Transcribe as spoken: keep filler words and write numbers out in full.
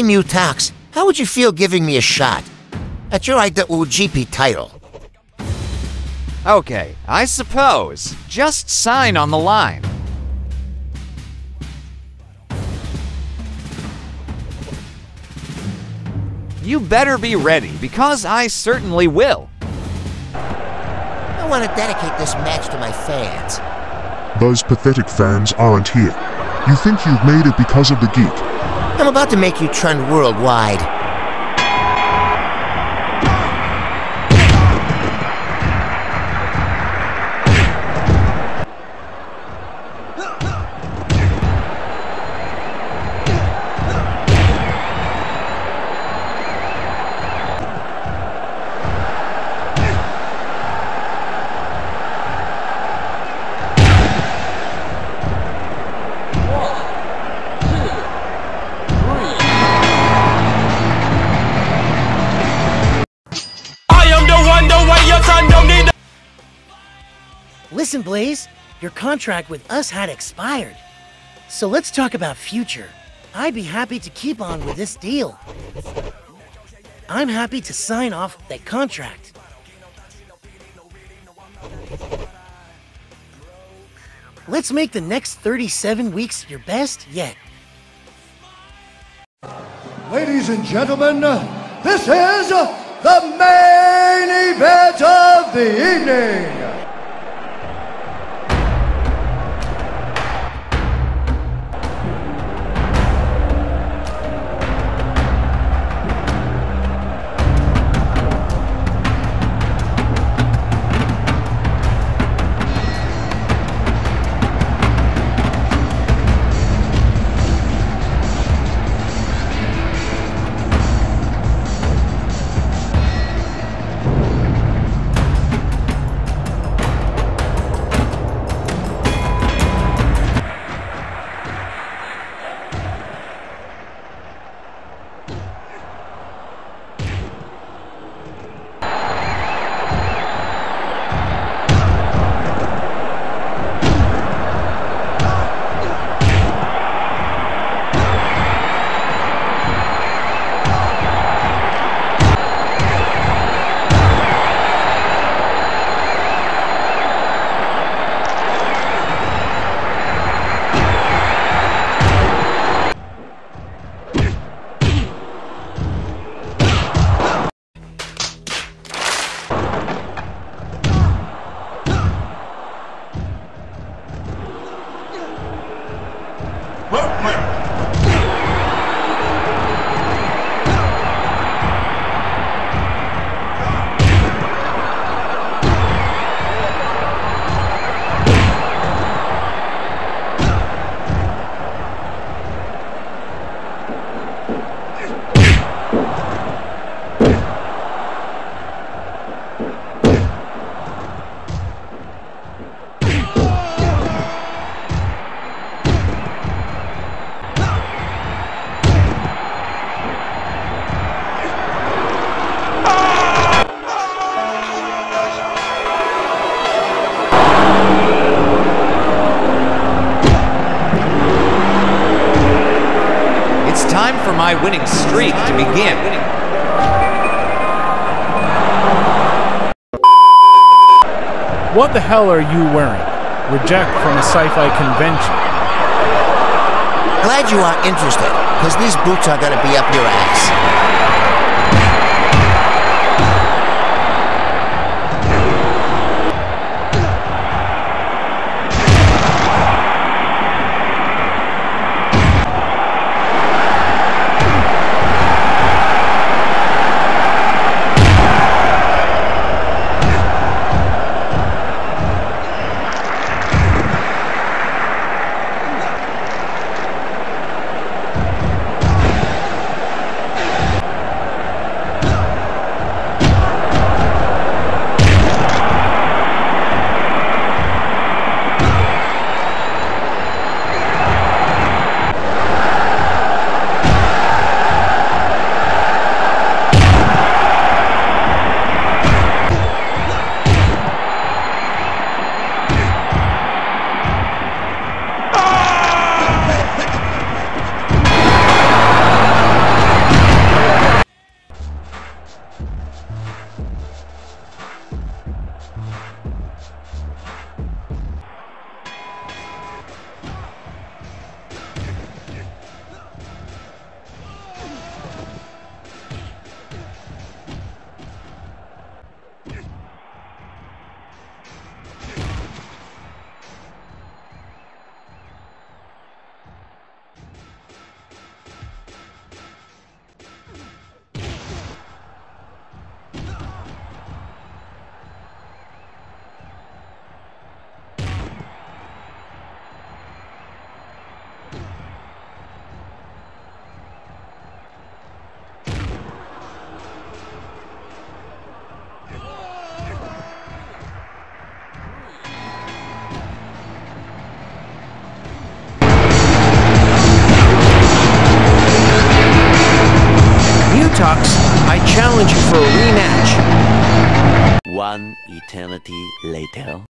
Hey, Mewtax, how would you feel giving me a shot at your I W G P title? Okay, I suppose. Just sign on the line. You better be ready, because I certainly will. I want to dedicate this match to my fans. Those pathetic fans aren't here. You think you've made it because of the geek. I'm about to make you trend worldwide. Listen, Blaze, your contract with us had expired. So let's talk about future. I'd be happy to keep on with this deal. I'm happy to sign off that contract. Let's make the next thirty-seven weeks your best yet. Ladies and gentlemen, this is the main event of the evening. My winning streak to begin. What the hell are you wearing? Reject from a sci-fi convention. Glad you are interested, because these boots are going to be up your ass. Mewtax, I challenge you for a rematch. One eternity later.